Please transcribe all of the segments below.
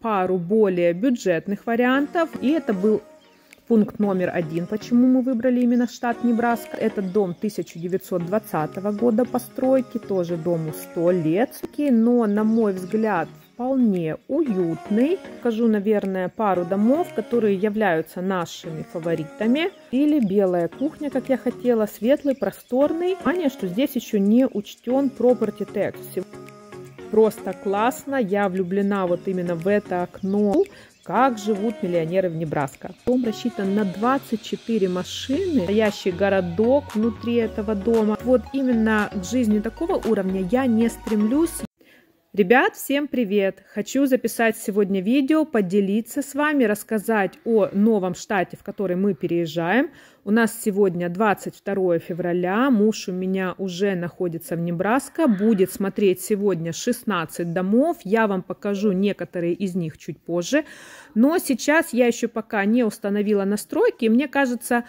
пару более бюджетных вариантов, и это был пункт номер 1, почему мы выбрали именно штат Небраска. Этот дом 1920 года постройки, тоже дому 100 лет, но, на мой взгляд, вполне уютный. Скажу, наверное, пару домов, которые являются нашими фаворитами. Или белая кухня, как я хотела, светлый, просторный. Внимание, что здесь еще не учтен property tax. Просто классно, я влюблена вот именно в это окно, как живут миллионеры в Небраско. Дом рассчитан на 24 машины, настоящий городок внутри этого дома. Вот именно к жизни такого уровня я не стремлюсь. Ребят, всем привет! Хочу записать сегодня видео, поделиться с вами, рассказать о новом штате, в который мы переезжаем. У нас сегодня 22 февраля, муж у меня уже находится в Небраско, будет смотреть сегодня 16 домов, я вам покажу некоторые из них чуть позже. Но сейчас я еще пока не установила настройки, мне кажется,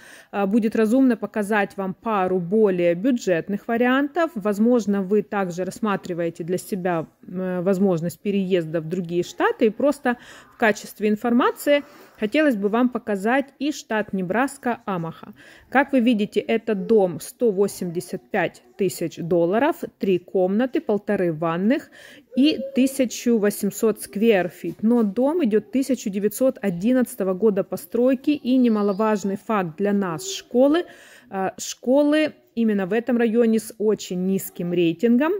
будет разумно показать вам пару более бюджетных вариантов. Возможно, вы также рассматриваете для себя возможность переезда в другие штаты, и просто в качестве информации хотелось бы вам показать и штат Небраска, Омаха. Как вы видите, этот дом 185 тысяч долларов, 3 комнаты, 1,5 ванных и 1800 скверфит. Но дом идет 1911 года постройки, и немаловажный факт для нас школы. Школы именно в этом районе с очень низким рейтингом.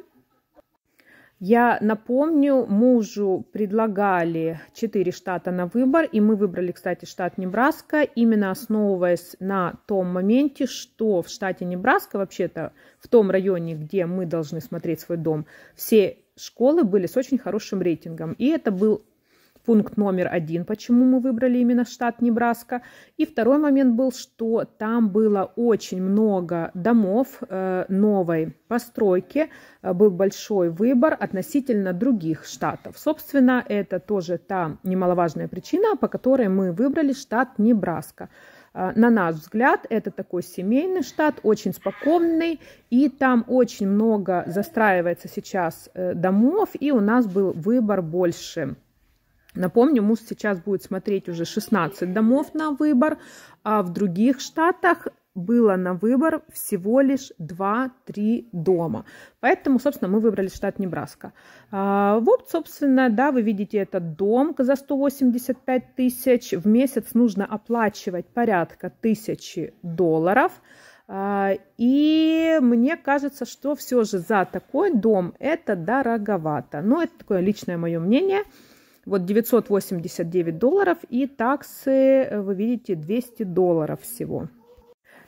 Я напомню, мужу предлагали 4 штата на выбор, и мы выбрали, кстати, штат Небраска, именно основываясь на том моменте, что в штате Небраска, вообще-то в том районе, где мы должны смотреть свой дом, все школы были с очень хорошим рейтингом. И это был пункт номер 1, почему мы выбрали именно штат Небраска. И второй момент был, что там было очень много домов новой постройки, был большой выбор относительно других штатов. Собственно, это тоже та немаловажная причина, по которой мы выбрали штат Небраска. На наш взгляд, это такой семейный штат, очень спокойный, и там очень много застраивается сейчас домов, и у нас был выбор больше. Напомню, муж сейчас будет смотреть уже 16 домов на выбор, а в других штатах было на выбор всего лишь 2-3 дома. Поэтому, собственно, мы выбрали штат Небраска. Вот, собственно, да, вы видите этот дом за 185 тысяч. В месяц нужно оплачивать порядка 1000 долларов. И мне кажется, что все же за такой дом это дороговато. Но это такое личное мое мнение. Вот 989 долларов и таксы, вы видите, 200 долларов всего.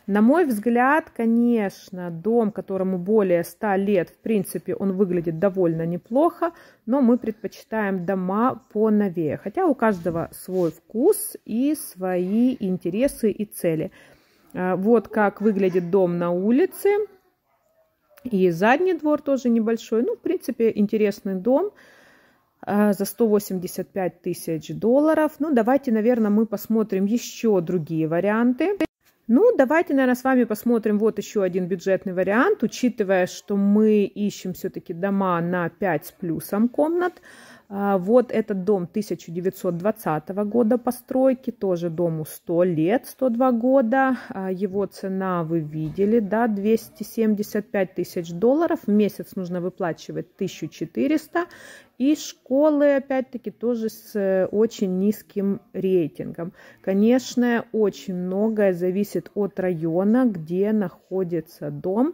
На мой взгляд, конечно, дом, которому более 100 лет, в принципе, он выглядит довольно неплохо, но мы предпочитаем дома поновее. Хотя у каждого свой вкус и свои интересы и цели. Вот как выглядит дом на улице. И задний двор тоже небольшой. Ну, в принципе, интересный дом. За 185 тысяч долларов. Ну, давайте, наверное, мы посмотрим еще другие варианты. Ну, давайте, наверное, с вами посмотрим вот еще один бюджетный вариант, учитывая, что мы ищем все-таки дома на 5 с плюсом комнат. Вот этот дом 1920 года постройки, тоже дому 100 лет, 102 года. Его цена вы видели, да, 275 тысяч долларов. В месяц нужно выплачивать 1400. И школы, опять-таки, тоже с очень низким рейтингом. Конечно, очень многое зависит от района, где находится дом.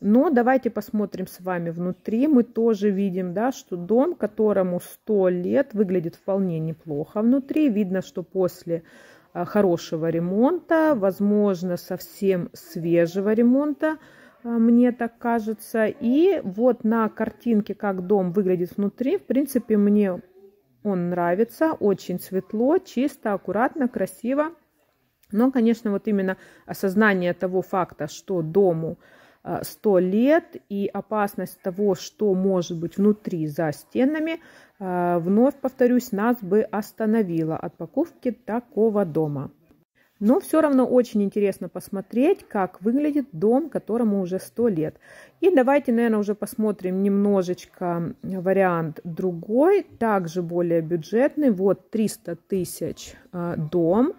Но давайте посмотрим с вами внутри. Мы тоже видим, да, что дом, которому 100 лет, выглядит вполне неплохо внутри. Видно, что после хорошего ремонта, возможно, совсем свежего ремонта, мне так кажется. И вот на картинке, как дом выглядит внутри, в принципе, мне он нравится. Очень светло, чисто, аккуратно, красиво. Но, конечно, вот именно осознание того факта, что дому 100 лет и опасность того, что может быть внутри за стенами, вновь повторюсь, нас бы остановила от покупки такого дома. Но все равно очень интересно посмотреть, как выглядит дом, которому уже 100 лет. И давайте, наверное, уже посмотрим немножечко вариант другой, также более бюджетный. Вот 300 тысяч дом.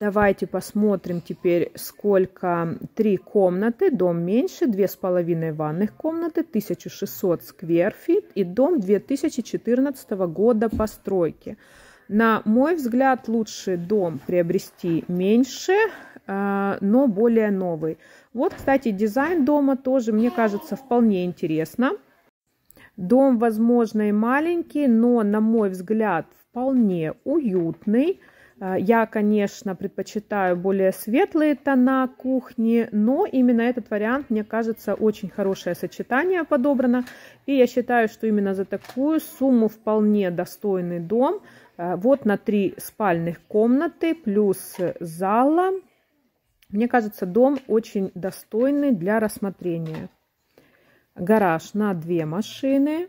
Давайте посмотрим теперь, сколько. 3 комнаты, дом меньше, 2,5 ванных комнаты, 1600 скверфит и дом 2014 года постройки. На мой взгляд, лучше дом приобрести меньше, но более новый. Вот, кстати, дизайн дома тоже, мне кажется, вполне интересно. Дом, возможно, и маленький, но, на мой взгляд, вполне уютный. Я, конечно, предпочитаю более светлые тона кухни, но именно этот вариант, мне кажется, очень хорошее сочетание подобрано. И я считаю, что именно за такую сумму вполне достойный дом. Вот на 3 спальных комнаты плюс зала. Мне кажется, дом очень достойный для рассмотрения. Гараж на 2 машины.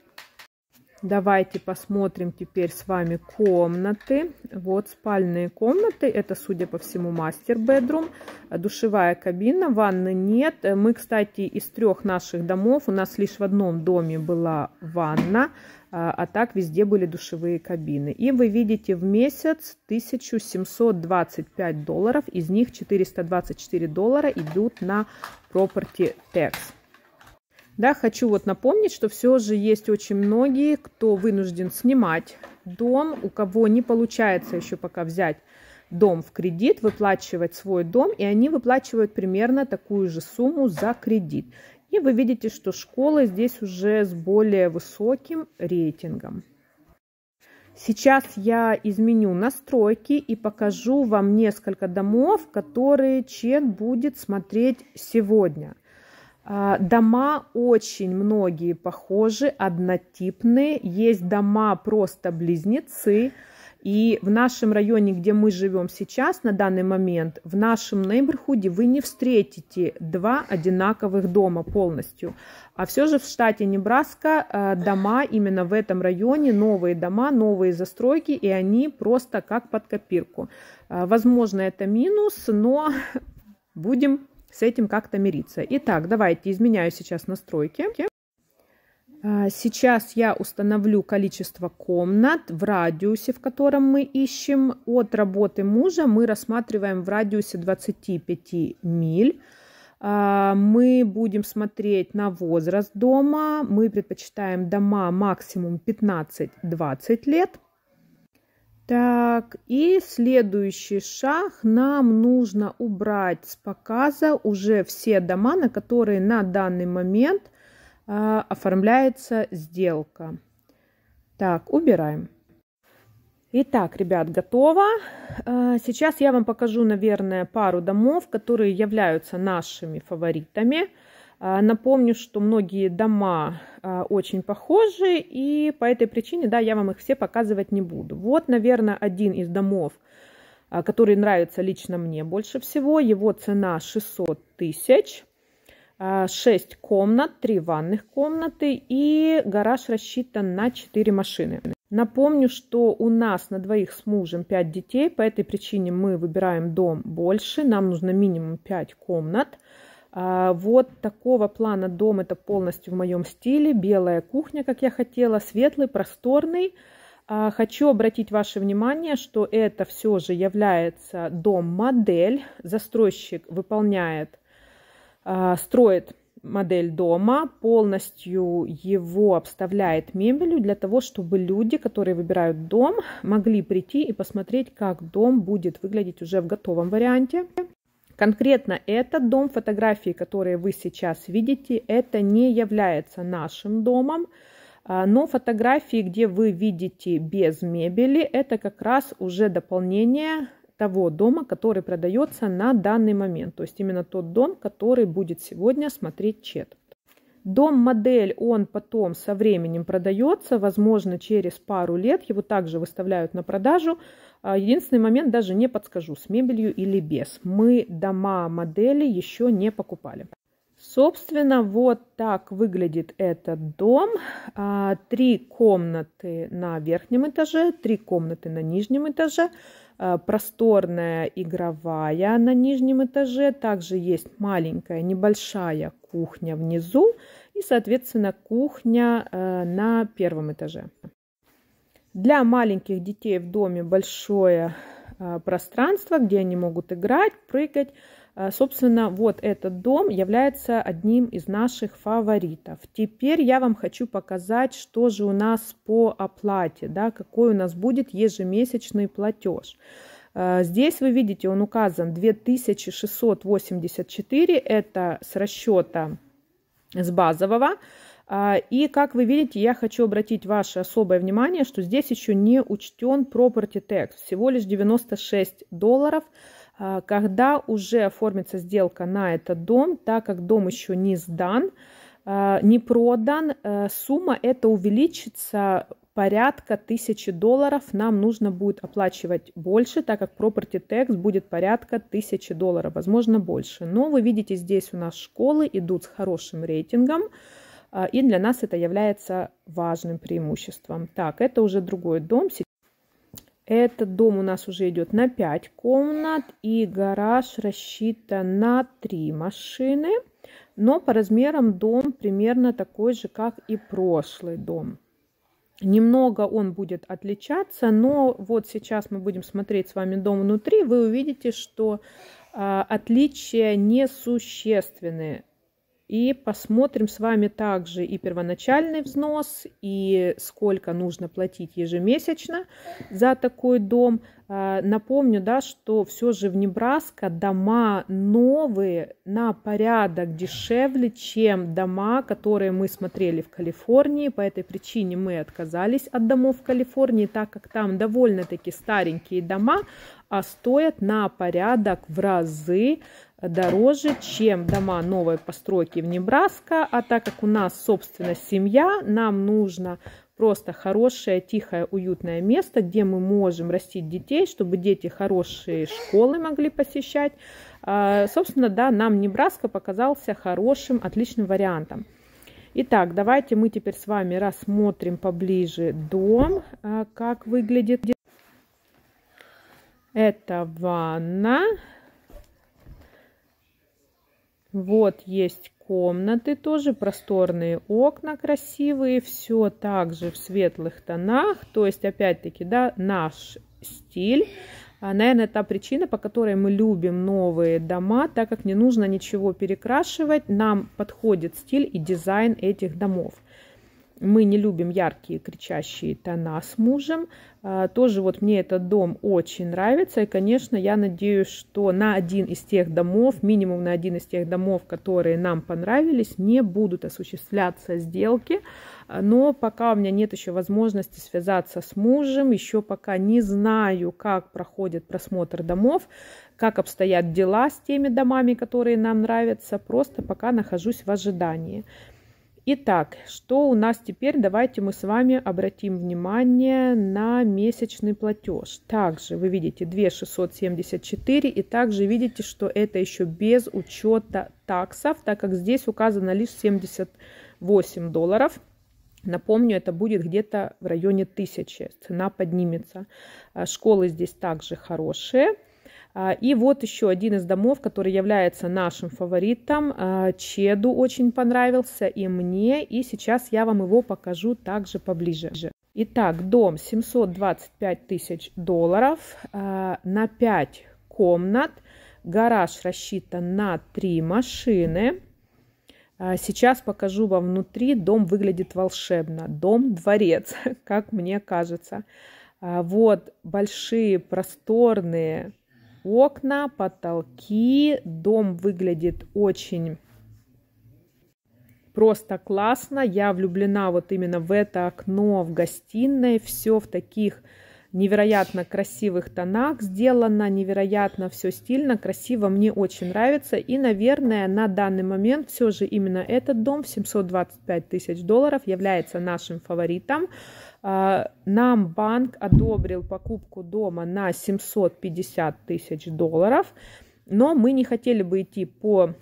Давайте посмотрим теперь с вами комнаты. Вот спальные комнаты. Это, судя по всему, мастер-бедрум. Душевая кабина, ванны нет. Мы, кстати, из 3 наших домов, у нас лишь в одном доме была ванна, а так везде были душевые кабины. И вы видите, в месяц $1725, из них $424 идут на Property Tax. Да, хочу вот напомнить, что все же есть очень многие, кто вынужден снимать дом, у кого не получается еще пока взять дом в кредит, выплачивать свой дом, и они выплачивают примерно такую же сумму за кредит. И вы видите, что школы здесь уже с более высоким рейтингом. Сейчас я изменю настройки и покажу вам несколько домов, которые Чен будет смотреть сегодня. Дома очень многие похожи, однотипные. Есть дома просто близнецы. И в нашем районе, где мы живем сейчас, на данный момент, в нашем нейборхуде вы не встретите 2 одинаковых дома полностью. А все же в штате Небраска дома именно в этом районе, новые дома, новые застройки, и они просто как под копирку. Возможно, это минус, но будем с этим как-то мириться. Итак, давайте изменяю сейчас настройки. Сейчас я установлю количество комнат в радиусе, в котором мы ищем. От работы мужа мы рассматриваем в радиусе 25 миль. Мы будем смотреть на возраст дома. Мы предпочитаем дома максимум 15-20 лет. Так, и следующий шаг. Нам нужно убрать с показа уже все дома, на которые на данный момент оформляется сделка. Так, убираем. Итак, ребят, готово. Сейчас я вам покажу, наверное, пару домов, которые являются нашими фаворитами. Напомню, что многие дома очень похожи, и по этой причине, да, я вам их все показывать не буду. Вот, наверное, один из домов, который нравится лично мне больше всего. Его цена 600 тысяч, 6 комнат, 3 ванных комнаты, и гараж рассчитан на 4 машины. Напомню, что у нас на двоих с мужем 5 детей, по этой причине мы выбираем дом больше, нам нужно минимум 5 комнат. Вот такого плана дом, это полностью в моем стиле, белая кухня, как я хотела, светлый, просторный. Хочу обратить ваше внимание, что это все же является дом-модель, застройщик выполняет, строит модель дома, полностью его обставляет мебелью для того, чтобы люди, которые выбирают дом, могли прийти и посмотреть, как дом будет выглядеть уже в готовом варианте. Конкретно этот дом, фотографии, которые вы сейчас видите, это не является нашим домом, но фотографии, где вы видите без мебели, это как раз уже дополнение того дома, который продается на данный момент. То есть именно тот дом, который будет сегодня смотреть Чет. Дом-модель, он потом со временем продается, возможно, через пару лет его также выставляют на продажу. Единственный момент, даже не подскажу, с мебелью или без. Мы дома-модели еще не покупали. Собственно, вот так выглядит этот дом. 3 комнаты на верхнем этаже, 3 комнаты на нижнем этаже. Просторная игровая на нижнем этаже. Также есть маленькая, небольшая кухня внизу. И, соответственно, кухня на первом этаже. Для маленьких детей в доме большое пространство, где они могут играть, прыгать. Собственно, вот этот дом является одним из наших фаворитов. Теперь я вам хочу показать, что же у нас по оплате, да, какой у нас будет ежемесячный платеж. Здесь вы видите, он указан 2684, это с расчета с базового. И, как вы видите, я хочу обратить ваше особое внимание, что здесь еще не учтен property tax, всего лишь $96. Когда уже оформится сделка на этот дом, так как дом еще не сдан, не продан, сумма эта увеличится порядка $1000. Нам нужно будет оплачивать больше, так как property tax будет порядка $1000, возможно, больше. Но вы видите, здесь у нас школы идут с хорошим рейтингом. И для нас это является важным преимуществом. Так, это уже другой дом. Этот дом у нас уже идет на 5 комнат. И гараж рассчитан на 3 машины. Но по размерам дом примерно такой же, как и прошлый дом. Немного он будет отличаться, но вот сейчас мы будем смотреть с вами дом внутри. Вы увидите, что отличия несущественные. И посмотрим с вами также и первоначальный взнос, и сколько нужно платить ежемесячно за такой дом. Напомню, да, что все же в Небраске дома новые на порядок дешевле, чем дома, которые мы смотрели в Калифорнии. По этой причине мы отказались от домов в Калифорнии, так как там довольно-таки старенькие дома, а стоят на порядок в разы дороже, чем дома новой постройки в Небраске. А так как у нас, собственно, семья, нам нужно просто хорошее, тихое, уютное место, где мы можем растить детей, чтобы дети хорошие школы могли посещать. Собственно, да, нам Небраска показался хорошим, отличным вариантом. Итак, давайте мы теперь с вами рассмотрим поближе дом, как выглядит. Это ванна. Вот есть комнаты тоже, просторные окна красивые, все также в светлых тонах, то есть опять-таки, да, наш стиль. Наверное, та причина, по которой мы любим новые дома, так как не нужно ничего перекрашивать, нам подходит стиль и дизайн этих домов. Мы не любим яркие, кричащие тона с мужем. Тоже вот мне этот дом очень нравится. И, конечно, я надеюсь, что на один из тех домов, минимум на один из тех домов, которые нам понравились, не будут осуществляться сделки. Но пока у меня нет еще возможности связаться с мужем, еще пока не знаю, как проходит просмотр домов, как обстоят дела с теми домами, которые нам нравятся. Просто пока нахожусь в ожидании. Итак, что у нас теперь? Давайте мы с вами обратим внимание на месячный платеж. Также вы видите 2674, и также видите, что это еще без учета таксов, так как здесь указано лишь $78. Напомню, это будет где-то в районе 1000, цена поднимется. Школы здесь также хорошие. И вот еще один из домов, который является нашим фаворитом. Чеду очень понравился и мне, и сейчас я вам его покажу также поближе. Итак, дом $725 000 на 5 комнат, гараж рассчитан на 3 машины. Сейчас покажу вам внутри, дом выглядит волшебно, дом-дворец, как мне кажется. Вот большие просторные окна, потолки, дом выглядит очень просто классно. Я влюблена вот именно в это окно в гостиной, все в таких невероятно красивых тонах сделано, невероятно все стильно, красиво, мне очень нравится. И, наверное, на данный момент все же именно этот дом в $725 000 является нашим фаворитом. Нам банк одобрил покупку дома на $750 000, но мы не хотели бы идти по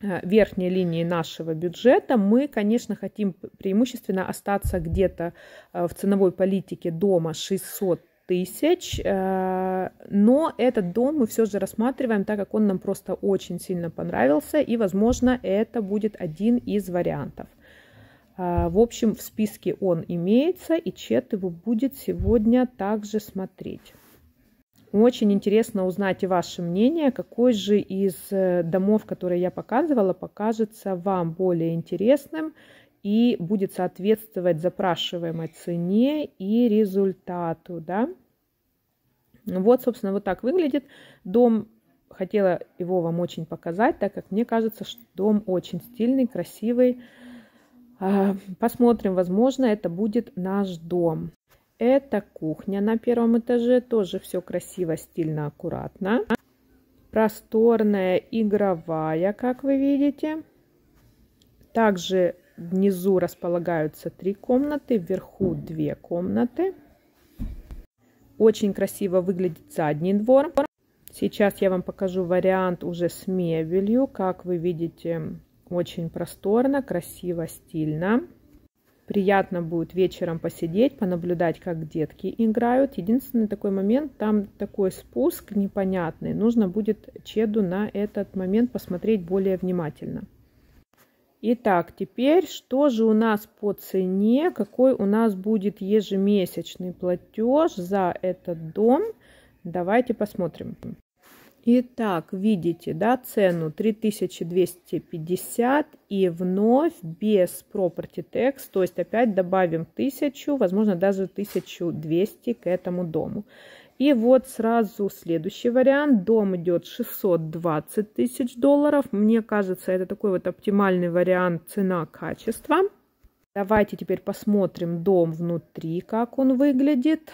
верхней линии нашего бюджета, мы, конечно, хотим преимущественно остаться где-то в ценовой политике дома 600 тысяч, но этот дом мы все же рассматриваем, так как он нам просто очень сильно понравился, и, возможно, это будет один из вариантов. В общем, в списке он имеется, и Чет его будет сегодня также смотреть. Очень интересно узнать и ваше мнение, какой же из домов, которые я показывала, покажется вам более интересным и будет соответствовать запрашиваемой цене и результату, да? Вот, собственно, вот так выглядит дом. Хотела его вам очень показать, так как мне кажется, что дом очень стильный, красивый. Посмотрим, возможно, это будет наш дом. Это кухня на первом этаже, тоже все красиво, стильно, аккуратно. Просторная, игровая, как вы видите. Также внизу располагаются 3 комнаты, вверху 2 комнаты. Очень красиво выглядит задний двор. Сейчас я вам покажу вариант уже с мебелью. Как вы видите, очень просторно, красиво, стильно. Приятно будет вечером посидеть, понаблюдать, как детки играют. Единственный такой момент, там такой спуск непонятный. Нужно будет Чеду на этот момент посмотреть более внимательно. Итак, теперь что же у нас по цене, какой у нас будет ежемесячный платеж за этот дом? Давайте посмотрим. Итак, видите, да, цену 3250 и вновь без property tax, то есть опять добавим 1000, возможно, даже 1200 к этому дому. И вот сразу следующий вариант. Дом идет 620 тысяч долларов. Мне кажется, это такой вот оптимальный вариант цена-качество. Давайте теперь посмотрим дом внутри, как он выглядит.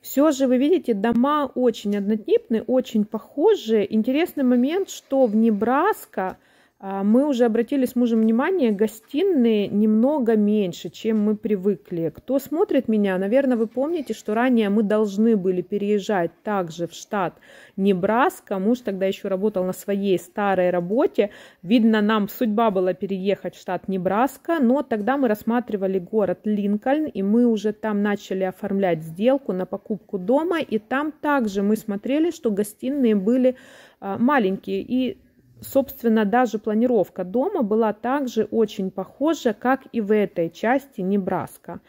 Все же, вы видите, дома очень однотипные, очень похожие. Интересный момент, что в Небраска мы уже обратили с мужем внимание, гостиные немного меньше, чем мы привыкли. Кто смотрит меня, наверное, вы помните, что ранее мы должны были переезжать также в штат Небраска. Муж тогда еще работал на своей старой работе. Видно, нам судьба была переехать в штат Небраска, но тогда мы рассматривали город Линкольн, и мы уже там начали оформлять сделку на покупку дома, и там также мы смотрели, что гостиные были маленькие, и собственно, даже планировка дома была также очень похожа, как и в этой части Небраска.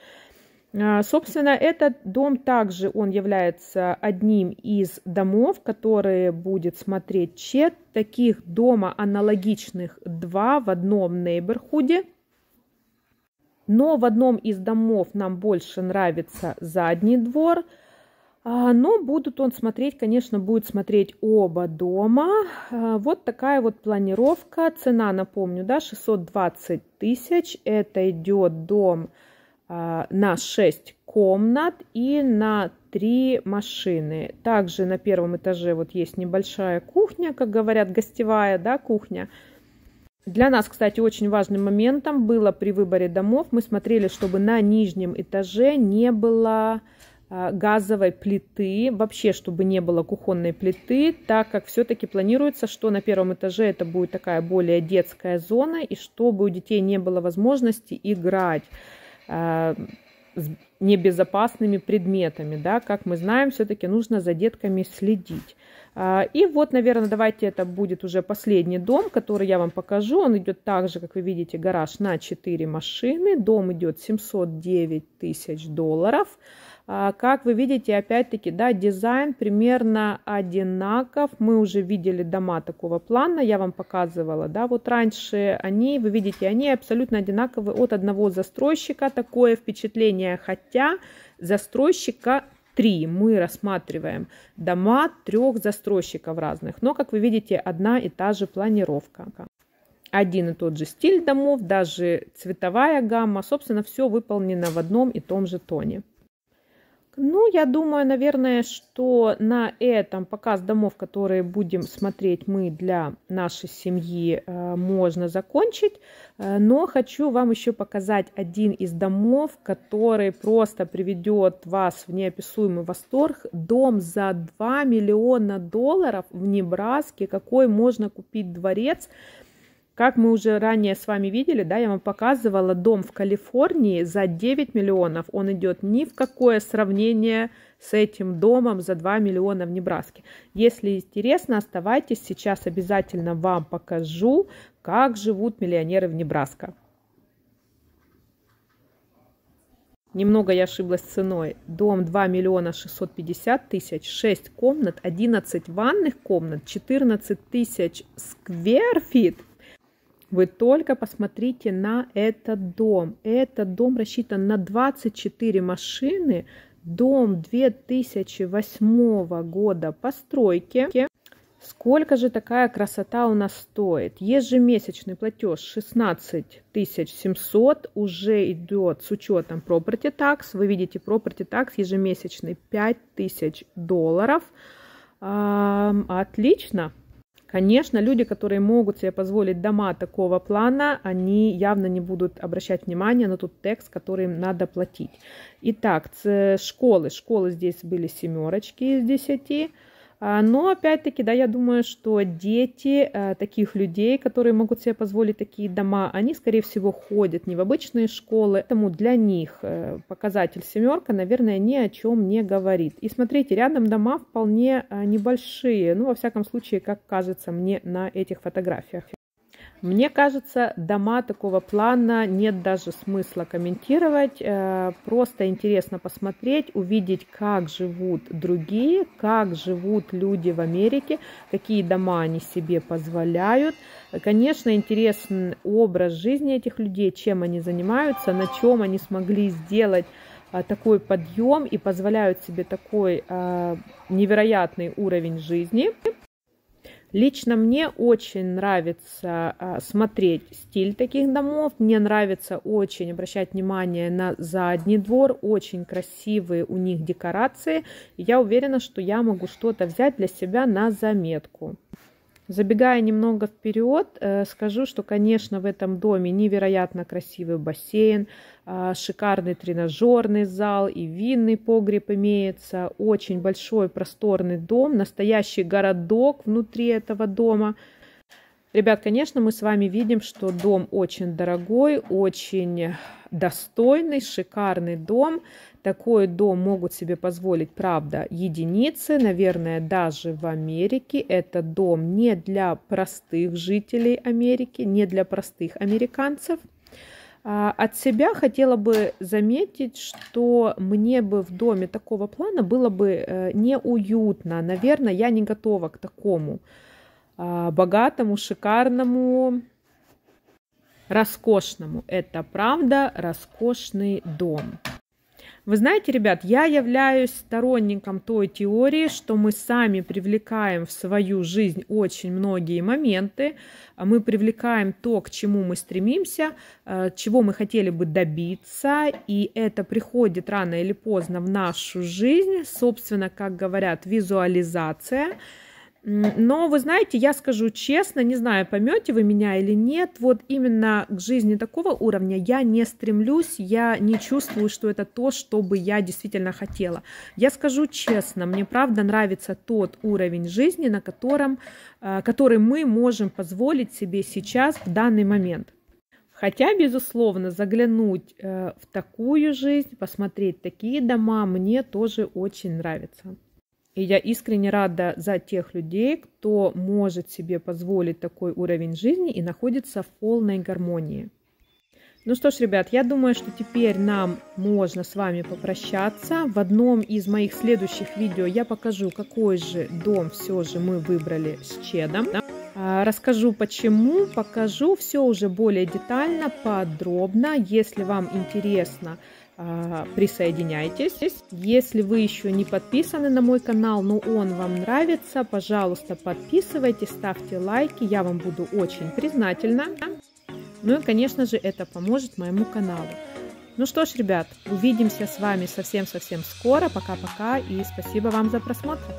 Собственно, этот дом также он является одним из домов, которые будет смотреть Чет. Таких дома аналогичных 2 в одном нейборхуде. Но в одном из домов нам больше нравится задний двор. Но будут он смотреть, конечно, будет смотреть оба дома. Вот такая вот планировка. Цена, напомню, да, 620 тысяч. Это идет дом на 6 комнат и на 3 машины. Также на первом этаже вот есть небольшая кухня, как говорят, гостевая, да, кухня. Для нас, кстати, очень важным моментом было при выборе домов. Мы смотрели, чтобы на нижнем этаже не было газовой плиты, вообще, чтобы не было кухонной плиты, так как все-таки планируется, что на первом этаже это будет такая более детская зона, и чтобы у детей не было возможности играть с небезопасными предметами, да, как мы знаем, все-таки нужно за детками следить. И вот, наверное, давайте это будет уже последний дом, который я вам покажу. Он идет также, как вы видите, гараж на 4 машины. Дом идет 709 тысяч долларов. Как вы видите, опять-таки, да, дизайн примерно одинаков. Мы уже видели дома такого плана, я вам показывала, да, вот раньше. Они, вы видите, они абсолютно одинаковы от одного застройщика. Такое впечатление, хотя застройщика 3. Мы рассматриваем дома 3 застройщиков разных. Но, как вы видите, одна и та же планировка. Один и тот же стиль домов, даже цветовая гамма. Собственно, все выполнено в одном и том же тоне. Ну, я думаю, наверное, что на этом показ домов, которые будем смотреть мы для нашей семьи, можно закончить. Но хочу вам еще показать один из домов, который просто приведет вас в неописуемый восторг. Дом за $2 миллиона в Небраске, какой можно купить дворец. Как мы уже ранее с вами видели, да, я вам показывала дом в Калифорнии за 9 миллионов. Он идет ни в какое сравнение с этим домом за 2 миллиона в Небраске. Если интересно, оставайтесь. Сейчас обязательно вам покажу, как живут миллионеры в Небраске. Немного я ошиблась ценой. Дом 2 650 000, 6 комнат, 11 ванных комнат, 14 000 скверфит. Вы только посмотрите на этот дом. Этот дом рассчитан на 24 машины. Дом 2008 года постройки. Сколько же такая красота у нас стоит? Ежемесячный платеж 16 700 уже идет с учетом property tax. Вы видите, property tax ежемесячный $5000. Отлично! Конечно, люди, которые могут себе позволить дома такого плана, они явно не будут обращать внимания на тот текст, который им надо платить. Итак, школы. Школы здесь были 7 из 10. Но, опять-таки, да, я думаю, что дети таких людей, которые могут себе позволить такие дома, они, скорее всего, ходят не в обычные школы. Поэтому для них показатель 7, наверное, ни о чем не говорит. И смотрите, рядом дома вполне небольшие, ну, во всяком случае, как кажется мне на этих фотографиях. Мне кажется, дома такого плана нет даже смысла комментировать, просто интересно посмотреть, увидеть, как живут другие, как живут люди в Америке, какие дома они себе позволяют. Конечно, интересен образ жизни этих людей, чем они занимаются, на чем они смогли сделать такой подъем и позволяют себе такой невероятный уровень жизни. Лично мне очень нравится смотреть стиль таких домов, мне нравится очень обращать внимание на задний двор, очень красивые у них декорации. Я уверена, что я могу что-то взять для себя на заметку. Забегая немного вперед, скажу, что, конечно, в этом доме невероятно красивый бассейн, шикарный тренажерный зал и винный погреб имеется. Очень большой просторный дом, настоящий городок внутри этого дома. Ребят, конечно, мы с вами видим, что дом очень дорогой, очень достойный, шикарный дом. Такой дом могут себе позволить, правда, единицы, наверное, даже в Америке. Это дом не для простых жителей Америки, не для простых американцев. От себя хотела бы заметить, что мне бы в доме такого плана было бы неуютно. Наверное, я не готова к такому богатому, шикарному, роскошному. Это правда роскошный дом. Вы знаете, ребят, я являюсь сторонником той теории, что мы сами привлекаем в свою жизнь очень многие моменты. Мы привлекаем то, к чему мы стремимся, чего мы хотели бы добиться. И это приходит рано или поздно в нашу жизнь. Собственно, как говорят, визуализация. Но, вы знаете, я скажу честно, не знаю, поймете вы меня или нет, вот именно к жизни такого уровня я не стремлюсь, я не чувствую, что это то, что бы я действительно хотела. Я скажу честно, мне правда нравится тот уровень жизни, на который мы можем позволить себе сейчас, в данный момент. Хотя, безусловно, заглянуть в такую жизнь, посмотреть такие дома мне тоже очень нравится. И я искренне рада за тех людей, кто может себе позволить такой уровень жизни и находится в полной гармонии. Ну что ж, ребят, я думаю, что теперь нам можно с вами попрощаться. В одном из моих следующих видео я покажу, какой же дом все же мы выбрали с Чедом. Расскажу почему, покажу все уже более детально, подробно. Если вам интересно, присоединяйтесь. Если вы еще не подписаны на мой канал, но он вам нравится, пожалуйста, подписывайтесь, ставьте лайки, я вам буду очень признательна. Ну и, конечно же, это поможет моему каналу. Ну что ж, ребят, увидимся с вами совсем-совсем скоро. Пока-пока и спасибо вам за просмотр.